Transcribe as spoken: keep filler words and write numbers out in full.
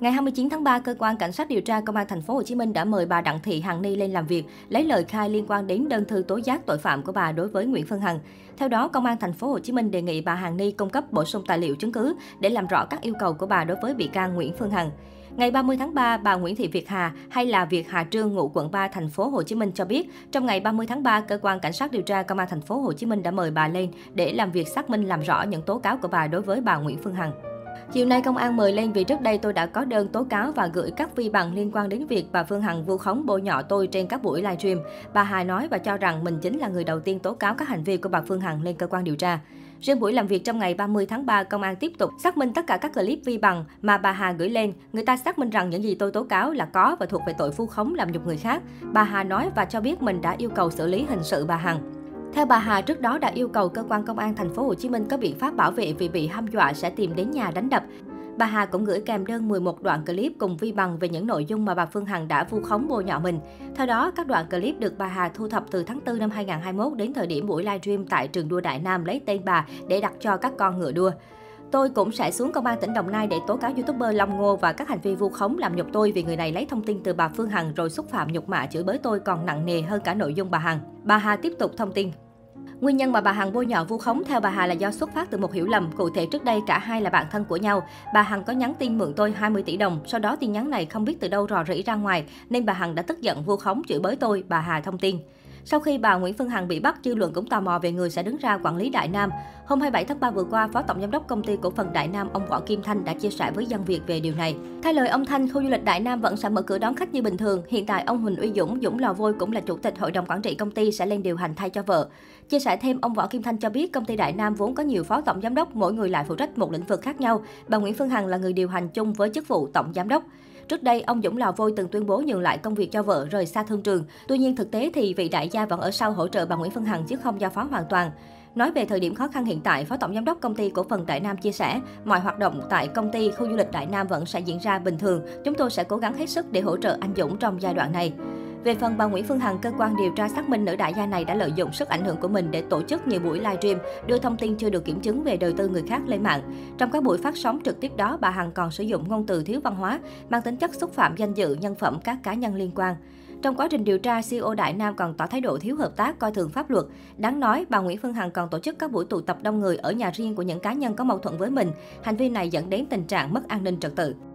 Ngày hai mươi chín tháng ba, cơ quan cảnh sát điều tra công an thành phố Hồ Chí Minh đã mời bà Đặng Thị Hằng Ni lên làm việc, lấy lời khai liên quan đến đơn thư tố giác tội phạm của bà đối với Nguyễn Phương Hằng. Theo đó, công an thành phố Hồ Chí Minh đề nghị bà Hằng Ni cung cấp bổ sung tài liệu chứng cứ để làm rõ các yêu cầu của bà đối với bị can Nguyễn Phương Hằng. Ngày ba mươi tháng ba, bà Nguyễn Thị Việt Hà hay là Việt Hà Trương, ngụ quận ba thành phố Hồ Chí Minh cho biết, trong ngày ba mươi tháng ba, cơ quan cảnh sát điều tra công an thành phố Hồ Chí Minh đã mời bà lên để làm việc xác minh làm rõ những tố cáo của bà đối với bà Nguyễn Phương Hằng. Chiều nay công an mời lên vì trước đây tôi đã có đơn tố cáo và gửi các vi bằng liên quan đến việc bà Phương Hằng vu khống bôi nhọ tôi trên các buổi livestream. Bà Hà nói và cho rằng mình chính là người đầu tiên tố cáo các hành vi của bà Phương Hằng lên cơ quan điều tra. Riêng buổi làm việc trong ngày ba mươi tháng ba, công an tiếp tục xác minh tất cả các clip vi bằng mà bà Hà gửi lên. Người ta xác minh rằng những gì tôi tố cáo là có và thuộc về tội vu khống làm nhục người khác. Bà Hà nói và cho biết mình đã yêu cầu xử lý hình sự bà Hằng. Theo bà Hà, trước đó đã yêu cầu cơ quan công an thành phố Hồ Chí Minh có biện pháp bảo vệ vì bị hăm dọa sẽ tìm đến nhà đánh đập. Bà Hà cũng gửi kèm đơn mười một đoạn clip cùng vi bằng về những nội dung mà bà Phương Hằng đã vu khống bôi nhọ mình. Theo đó, các đoạn clip được bà Hà thu thập từ tháng tư năm hai nghìn không trăm hai mươi mốt đến thời điểm buổi livestream tại trường đua Đại Nam lấy tên bà để đặt cho các con ngựa đua. Tôi cũng sẽ xuống công an tỉnh Đồng Nai để tố cáo YouTuber Long Ngô và các hành vi vu khống làm nhục tôi vì người này lấy thông tin từ bà Phương Hằng rồi xúc phạm nhục mạ chửi bới tôi còn nặng nề hơn cả nội dung bà Hằng. Bà Hà tiếp tục thông tin. Nguyên nhân mà bà Hằng bôi nhọ vu khống theo bà Hà là do xuất phát từ một hiểu lầm. Cụ thể trước đây cả hai là bạn thân của nhau. Bà Hằng có nhắn tin mượn tôi hai mươi tỷ đồng, sau đó tin nhắn này không biết từ đâu rò rỉ ra ngoài nên bà Hằng đã tức giận vu khống chửi bới tôi, bà Hà thông tin. Sau khi bà Nguyễn Phương Hằng bị bắt, dư luận cũng tò mò về người sẽ đứng ra quản lý Đại Nam. Hôm hai mươi bảy tháng ba vừa qua, Phó Tổng Giám đốc Công ty Cổ phần Đại Nam ông Võ Kim Thanh đã chia sẻ với dân Việt về điều này. Thay lời ông Thanh, khu du lịch Đại Nam vẫn sẽ mở cửa đón khách như bình thường. Hiện tại ông Huỳnh Uy Dũng, Dũng Lò Vôi cũng là chủ tịch hội đồng quản trị công ty sẽ lên điều hành thay cho vợ. Chia sẻ thêm, ông Võ Kim Thanh cho biết công ty Đại Nam vốn có nhiều phó tổng giám đốc, mỗi người lại phụ trách một lĩnh vực khác nhau. Bà Nguyễn Phương Hằng là người điều hành chung với chức vụ tổng giám đốc. Trước đây, ông Dũng Lò Vôi từng tuyên bố nhường lại công việc cho vợ rời xa thương trường. Tuy nhiên, thực tế thì vị đại gia vẫn ở sau hỗ trợ bà Nguyễn Phương Hằng chứ không giao phó hoàn toàn. Nói về thời điểm khó khăn hiện tại, Phó Tổng Giám đốc Công ty Cổ phần Đại Nam chia sẻ, mọi hoạt động tại công ty, khu du lịch Đại Nam vẫn sẽ diễn ra bình thường. Chúng tôi sẽ cố gắng hết sức để hỗ trợ anh Dũng trong giai đoạn này. Về phần bà Nguyễn Phương Hằng, cơ quan điều tra xác minh nữ đại gia này đã lợi dụng sức ảnh hưởng của mình để tổ chức nhiều buổi livestream, đưa thông tin chưa được kiểm chứng về đời tư người khác lên mạng. Trong các buổi phát sóng trực tiếp đó, bà Hằng còn sử dụng ngôn từ thiếu văn hóa, mang tính chất xúc phạm danh dự, nhân phẩm các cá nhân liên quan. Trong quá trình điều tra, xê e ô Đại Nam còn tỏ thái độ thiếu hợp tác, coi thường pháp luật. Đáng nói, bà Nguyễn Phương Hằng còn tổ chức các buổi tụ tập đông người ở nhà riêng của những cá nhân có mâu thuẫn với mình. Hành vi này dẫn đến tình trạng mất an ninh trật tự.